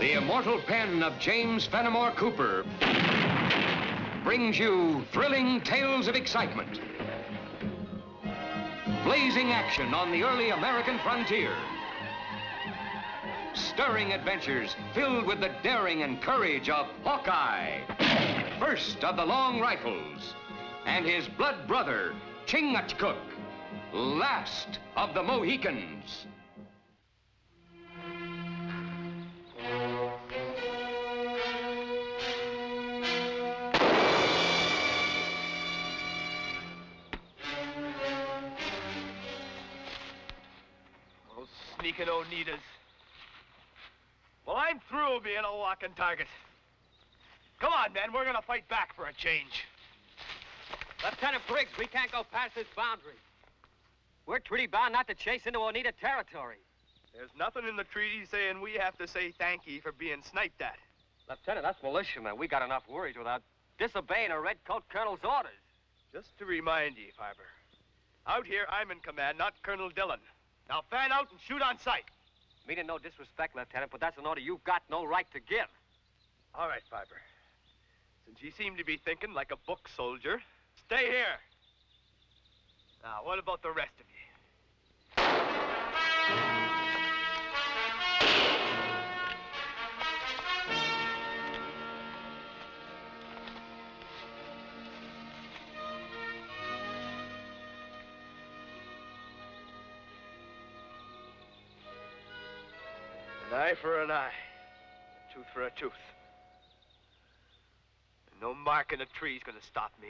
The immortal pen of James Fenimore Cooper brings you thrilling tales of excitement, blazing action on the early American frontier, stirring adventures filled with the daring and courage of Hawkeye, first of the long rifles, and his blood brother, Chingachgook, last of the Mohicans. Those sneaking Oneidas. Well, I'm through being a walking target. Come on, men, we're gonna fight back for a change. Lieutenant Briggs, we can't go past this boundary. We're treaty bound not to chase into Oneida territory. There's nothing in the treaty saying we have to say thank you for being sniped at. Lieutenant, that's militiamen. We got enough worries without disobeying a red coat colonel's orders. Just to remind you, Fiber, out here I'm in command, not Colonel Dillon. Now fan out and shoot on sight. Meaning no disrespect, Lieutenant, but that's an order you've got no right to give. All right, Fiber. Since you seem to be thinking like a book soldier, stay here. Now, what about the rest of you? An eye for an eye, a tooth for a tooth. And no mark in a tree's gonna stop me.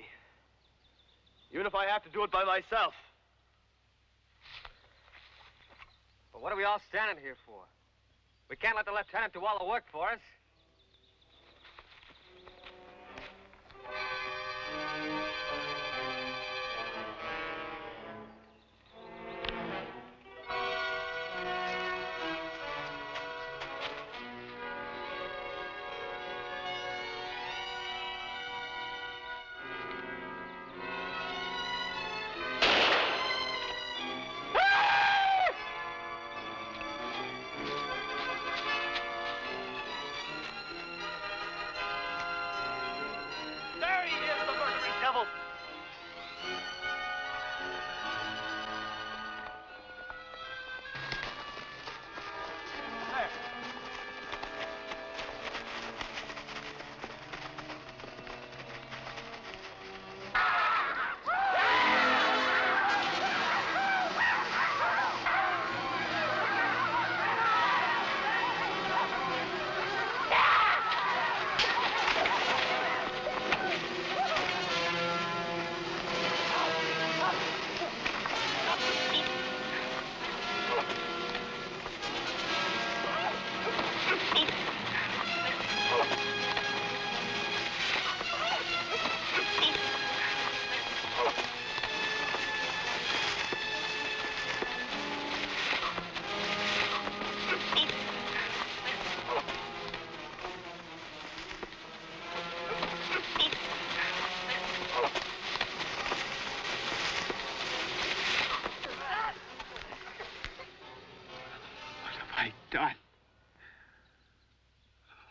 Even if I have to do it by myself. But what are we all standing here for? We can't let the lieutenant do all the work for us.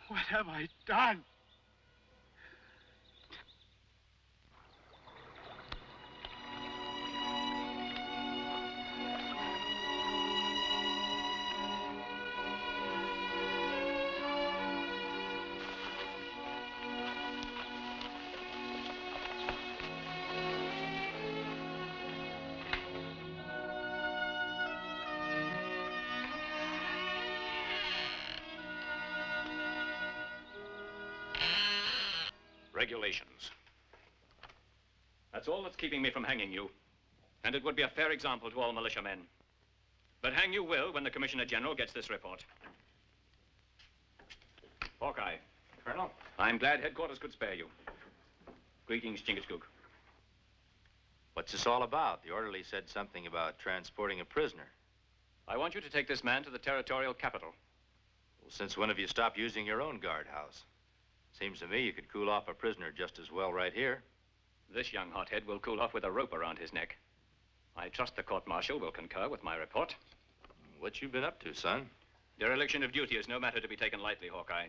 What have I done? Regulations. That's all that's keeping me from hanging you. And it would be a fair example to all militiamen. But hang you will when the Commissioner General gets this report. Hawkeye. Colonel? I'm glad headquarters could spare you. Greetings, Chingachgook. What's this all about? The orderly said something about transporting a prisoner. I want you to take this man to the territorial capital. Well, since when have you stopped using your own guardhouse? Seems to me you could cool off a prisoner just as well right here. This young hothead will cool off with a rope around his neck. I trust the court-martial will concur with my report. What you been up to, son? Dereliction of duty is no matter to be taken lightly, Hawkeye.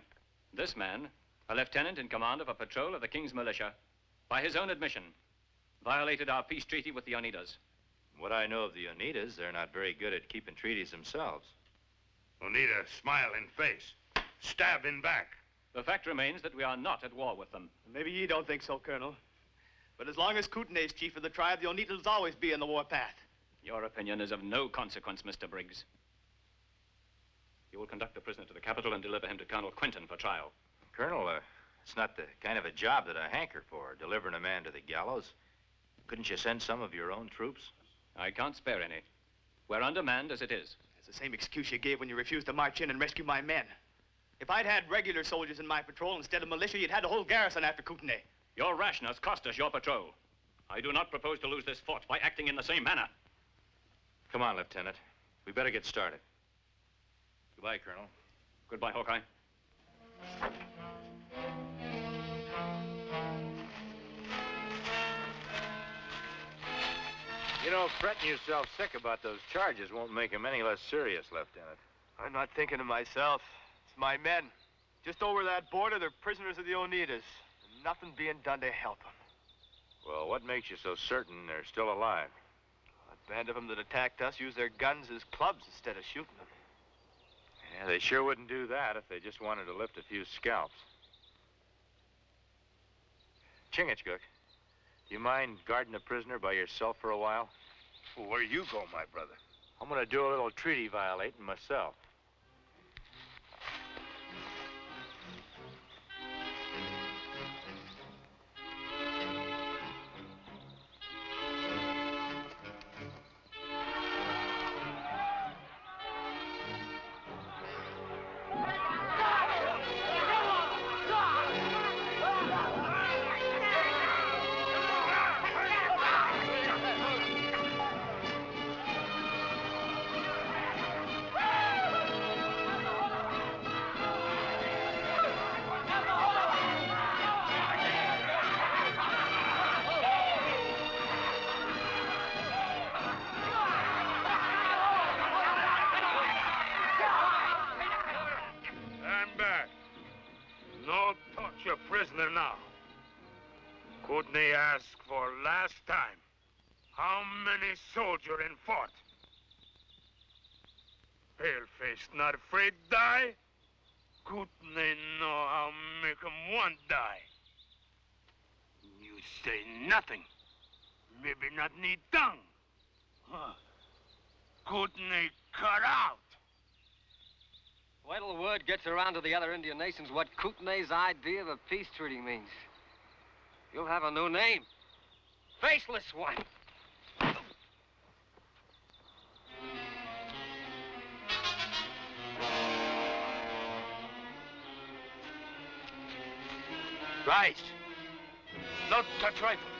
This man, a lieutenant in command of a patrol of the King's militia, by his own admission, violated our peace treaty with the Oneidas. What I know of the Oneidas, they're not very good at keeping treaties themselves. Oneida, smile in face, stab in back. The fact remains that we are not at war with them. Maybe ye don't think so, Colonel. But as long as Kootenay's chief of the tribe, the Oneidas'll always be in the warpath. Your opinion is of no consequence, Mr. Briggs. You will conduct the prisoner to the capital and deliver him to Colonel Quinton for trial. Colonel, it's not the kind of a job that I hanker for, delivering a man to the gallows. Couldn't you send some of your own troops? I can't spare any. We're undermanned as it is. It's the same excuse you gave when you refused to march in and rescue my men. If I'd had regular soldiers in my patrol instead of militia, you'd had a whole garrison after Kootenay. Your rashness cost us your patrol. I do not propose to lose this fort by acting in the same manner. Come on, Lieutenant. We better get started. Goodbye, Colonel. Goodbye, Hawkeye. You know, fretting yourself sick about those charges won't make them any less serious, Lieutenant. I'm not thinking of myself. It's my men. Just over that border, they're prisoners of the Oneidas. Nothing being done to help them. Well, what makes you so certain they're still alive? A band of them that attacked us used their guns as clubs instead of shooting them. Yeah, they sure wouldn't do that if they just wanted to lift a few scalps. Chingachgook, do you mind guarding a prisoner by yourself for a while? Well, where you go, my brother? I'm gonna do a little treaty violating myself. Not afraid to die? Kootenay know how to make 'em want to die. You say nothing. Maybe not need tongue. Huh. Kootenay cut out. Wait till the word gets around to the other Indian nations what Kootenay's idea of a peace treaty means. You'll have a new name. Faceless one. Rise. Not touch rifle.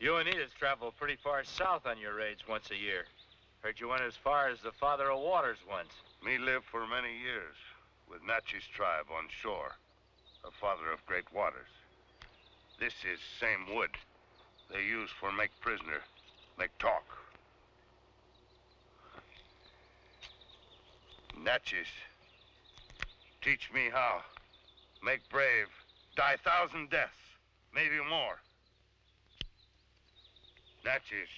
You Oneidas travel pretty far south on your raids once a year. Heard you went as far as the Father of Waters once. Me lived for many years with Natchez tribe on shore, the Father of Great Waters. This is same wood they use for make prisoner, make talk. Natchez teach me how, make brave, die 1,000 deaths, maybe more. Natchez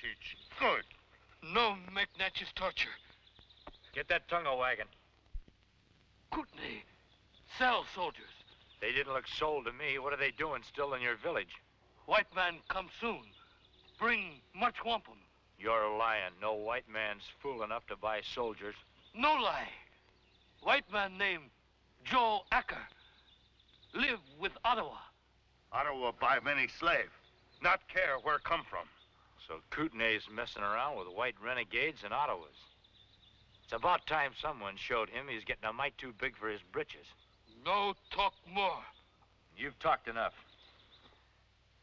teach good. No, make Natchez torture. Get that tongue a wagon. Kootenay, sell soldiers. They didn't look sold to me. What are they doing still in your village? White man come soon. Bring much wampum. You're lying. No white man's fool enough to buy soldiers. No lie. White man named Joe Acker. Live with Ottawa. Ottawa buy many slaves. Not care where come from. So Kootenay's messing around with white renegades and Ottawas. It's about time someone showed him he's getting a mite too big for his britches. No talk more. You've talked enough.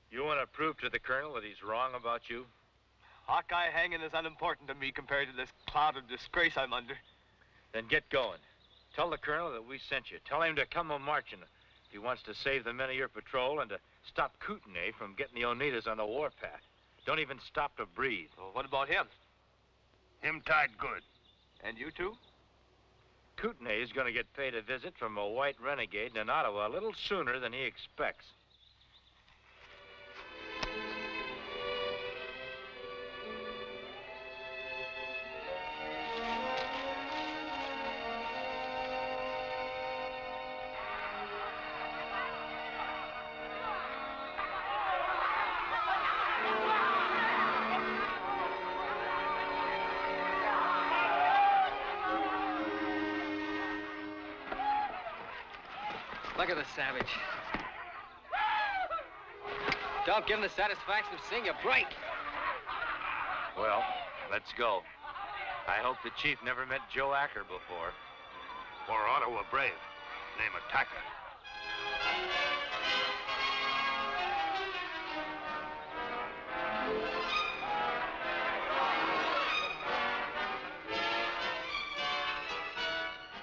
You want to prove to the colonel that he's wrong about you? Hawkeye hanging is unimportant to me compared to this cloud of disgrace I'm under. Then get going. Tell the colonel that we sent you. Tell him to come a-marching if he wants to save the men of your patrol and to stop Kootenay from getting the Oneidas on the warpath. Don't even stop to breathe. Well, what about him? Him tied good. And you too? Kootenay is going to get paid a visit from a white renegade in Ottawa a little sooner than he expects. Look at the savage. Don't give him the satisfaction of seeing you break. Well, let's go. I hope the chief never met Joe Acker before. Or Ottawa Brave, named Ataka.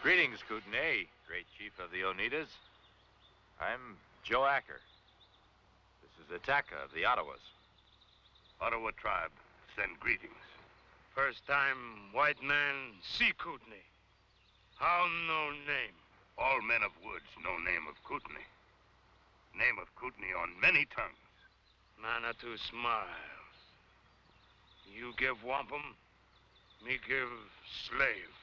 Greetings, Kootenay, great chief of the Oneidas. I'm Joe Acker. This is Ataka of the Ottawas. Ottawa tribe, send greetings. First time white man see Kootenay. How no name? All men of woods, no name of Kootenay. Name of Kootenay on many tongues. Manitou smiles. You give wampum, me give slave.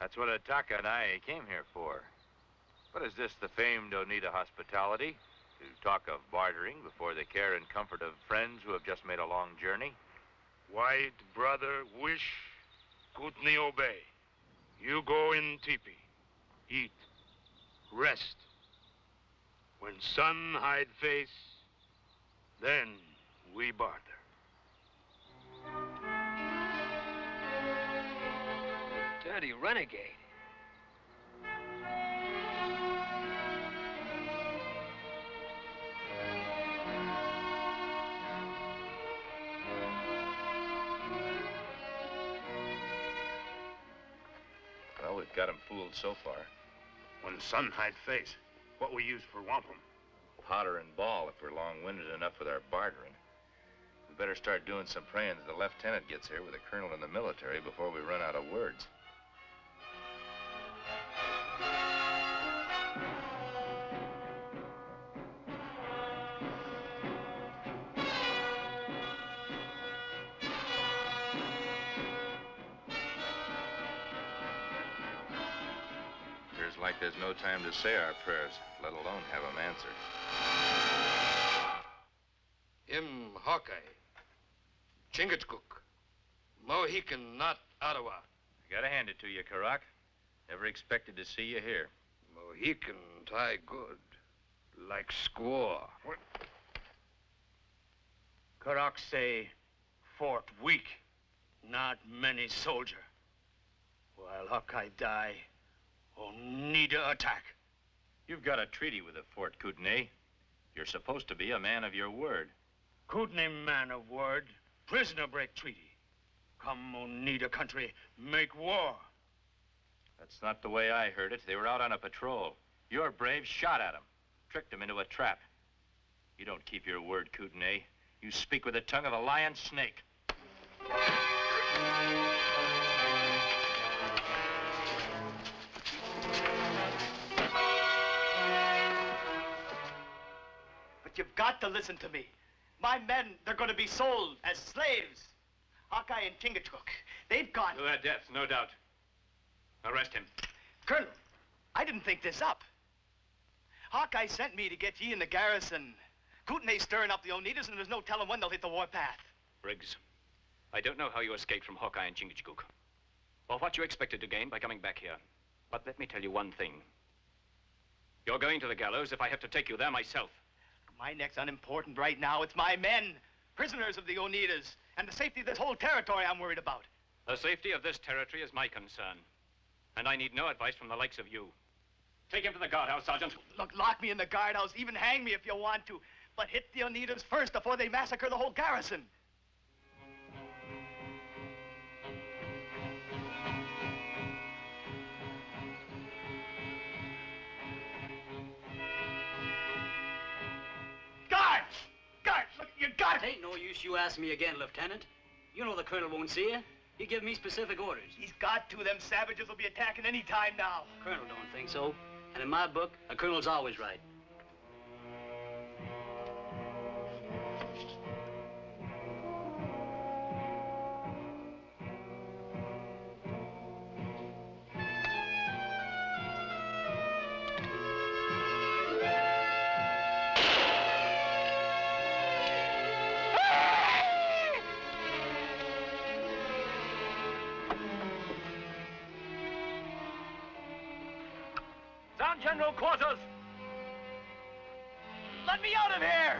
That's what Ataka and I came here for. But is this the famed Oneida hospitality? To talk of bartering before the care and comfort of friends who have just made a long journey? White brother wish, Kootenay obey. You go in teepee, eat, rest. When sun hide face, then we barter. Dirty renegade. We've got him fooled so far. When sun hide face, what we use for wampum? Powder and ball if we're long-winded enough with our bartering. We better start doing some praying that the lieutenant gets here with the colonel in the military before we run out of words. Like there's no time to say our prayers, let alone have them answered. Him Hawkeye, Chingachgook, Mohican, not Ottawa. I gotta hand it to you, Karak. Never expected to see you here. Mohican tie good, like squaw. What? Karak say, fort weak, not many soldier. While Hawkeye die, Oneida attack. You've got a treaty with the fort, Kootenay. You're supposed to be a man of your word. Kootenay man of word, prisoner break treaty. Come Oneida country, make war. That's not the way I heard it. They were out on a patrol. Your braves shot at them, tricked them into a trap. You don't keep your word, Kootenay. You speak with the tongue of a lion snake. You've got to listen to me. My men, they're going to be sold as slaves. Hawkeye and Chingachgook, they've got... To their deaths, no doubt. Arrest him. Colonel, I didn't think this up. Hawkeye sent me to get ye in the garrison. Kootenay's stirring up the Oneidas, and there's no telling when they'll hit the warpath. Briggs, I don't know how you escaped from Hawkeye and Chingachgook, or what you expected to gain by coming back here. But let me tell you one thing. You're going to the gallows if I have to take you there myself. My neck's unimportant right now. It's my men, prisoners of the Oneidas, and the safety of this whole territory I'm worried about. The safety of this territory is my concern, and I need no advice from the likes of you. Take him to the guardhouse, Sergeant. Look, lock me in the guardhouse, even hang me if you want to. But hit the Oneidas first before they massacre the whole garrison. Guards! Guards, look, you got it! It ain't no use you asking me again, Lieutenant. You know the colonel won't see you. He give me specific orders. He's got to. Them savages will be attacking any time now. Colonel don't think so. And in my book, a colonel's always right. General quarters! Let me out of here!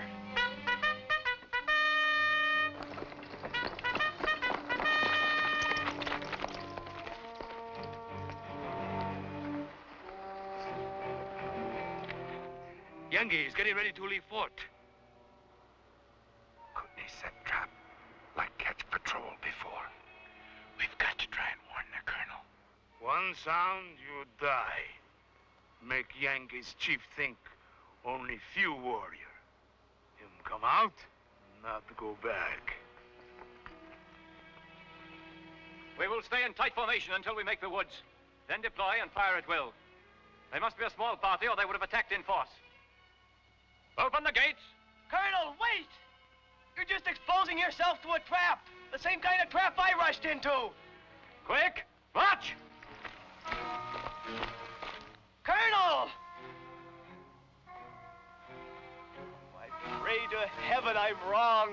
Yenge is getting ready to leave fort. Kootenay set trap like catch patrol before. We've got to try and warn the colonel. One sound, you die. Make Yankee's chief think only few warrior. Him come out, not go back. We will stay in tight formation until we make the woods, then deploy and fire at will. They must be a small party or they would have attacked in force. Open the gates! Colonel, wait! You're just exposing yourself to a trap. The same kind of trap I rushed into. Quick, march! Colonel! I pray to heaven I'm wrong.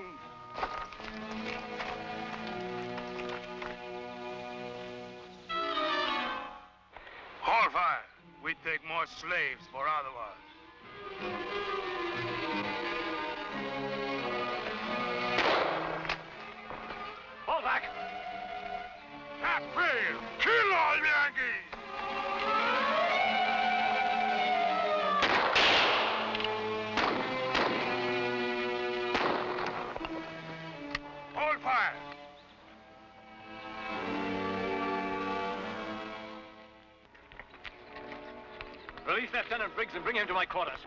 Hold fire. We take more slaves for Ottawa. Fall back. Half fail. Kill all Yankees. Release Lieutenant Briggs and bring him to my quarters.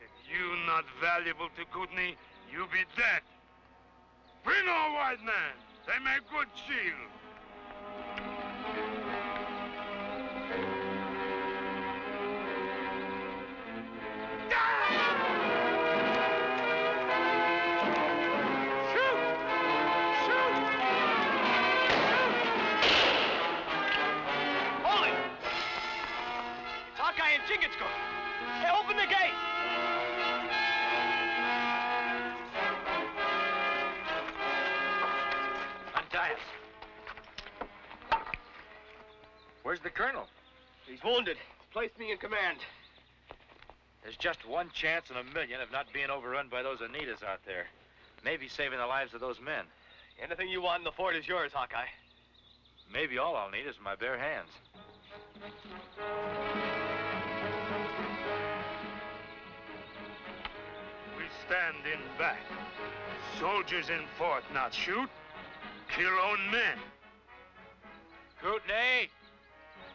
If you not valuable to Kootenay, you be dead. Bring all white men. They make good shield. Chingachgook! Hey, open the gate! Untie us. Where's the colonel? He's wounded. Placed me in command. There's just one chance in a million of not being overrun by those Oneidas out there. Maybe saving the lives of those men. Anything you want in the fort is yours, Hawkeye. Maybe all I'll need is my bare hands. Stand in back. Soldiers in fort not shoot. Kill own men. Kootenay,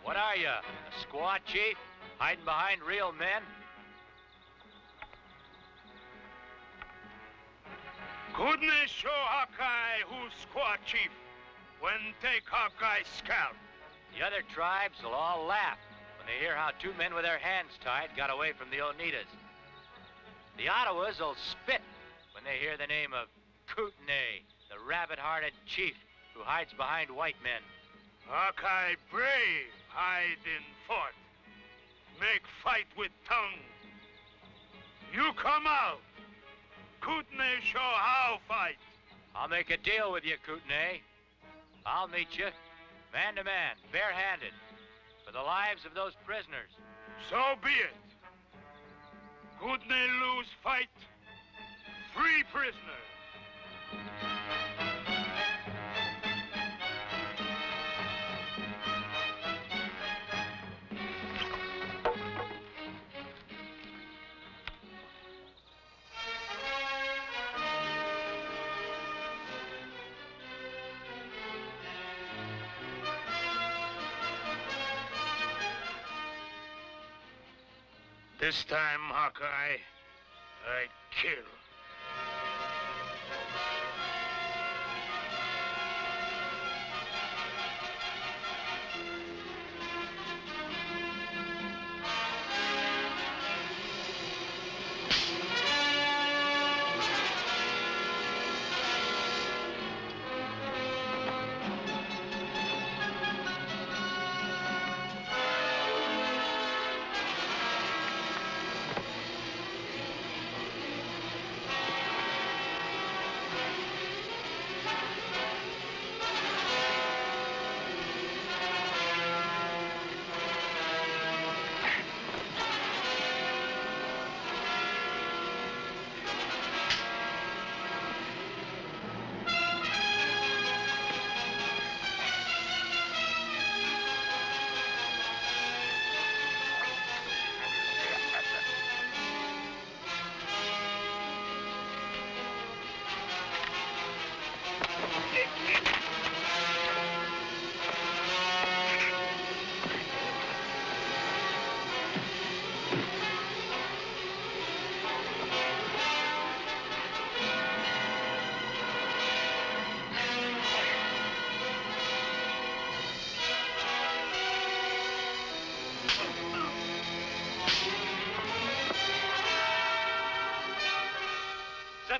what are you? A squad chief? Hiding behind real men? Kootenay show Hawkeye who's squad chief. When take Hawkeye's scalp. The other tribes will all laugh when they hear how two men with their hands tied got away from the Oneidas. The Ottawas will spit when they hear the name of Kootenay, the rabbit-hearted chief who hides behind white men. Hawkeye brave, hide in fort. Make fight with tongue. You come out. Kootenay show how fight. I'll make a deal with you, Kootenay. I'll meet you, man to man, barehanded, for the lives of those prisoners. So be it. Kootenay lose fight, free prisoners. This time, Hawkeye, I kill.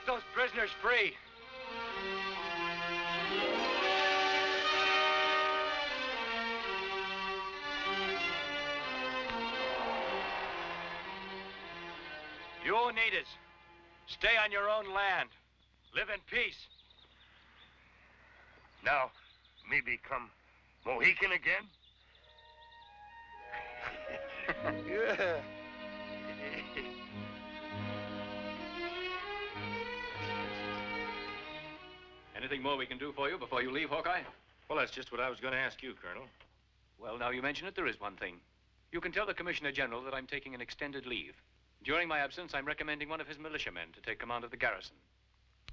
Those prisoners free. You Oneidas, stay on your own land. Live in peace. Now, me become Mohican again? Yeah. Anything more we can do for you before you leave, Hawkeye? Well, that's just what I was going to ask you, Colonel. Well, now you mention it, there is one thing. You can tell the Commissioner General that I'm taking an extended leave. During my absence, I'm recommending one of his militiamen to take command of the garrison.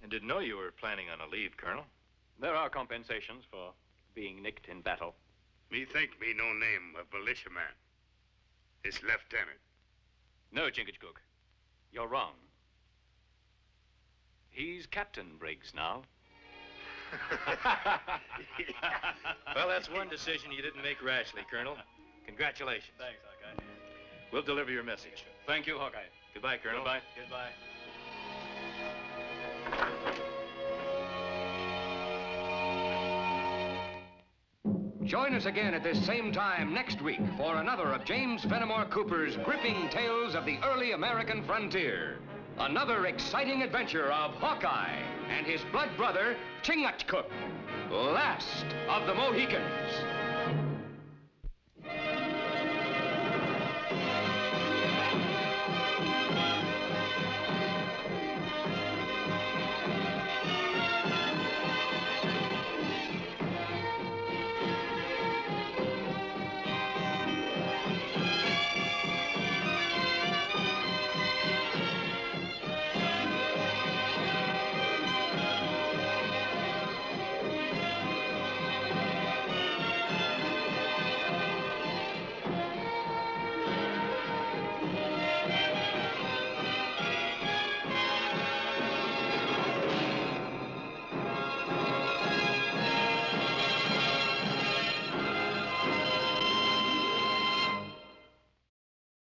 I didn't know you were planning on a leave, Colonel. There are compensations for being nicked in battle. Me think me no name of militiaman. It's lieutenant. No, Chingachgook. You're wrong. He's Captain Briggs now. Well, that's one decision you didn't make rashly, Colonel. Congratulations. Thanks, Hawkeye. We'll deliver your message. Thank you, Hawkeye. Goodbye, Colonel. Goodbye. Goodbye. Join us again at this same time next week for another of James Fenimore Cooper's gripping tales of the early American frontier. Another exciting adventure of Hawkeye and his blood brother, Chingachgook, last of the Mohicans.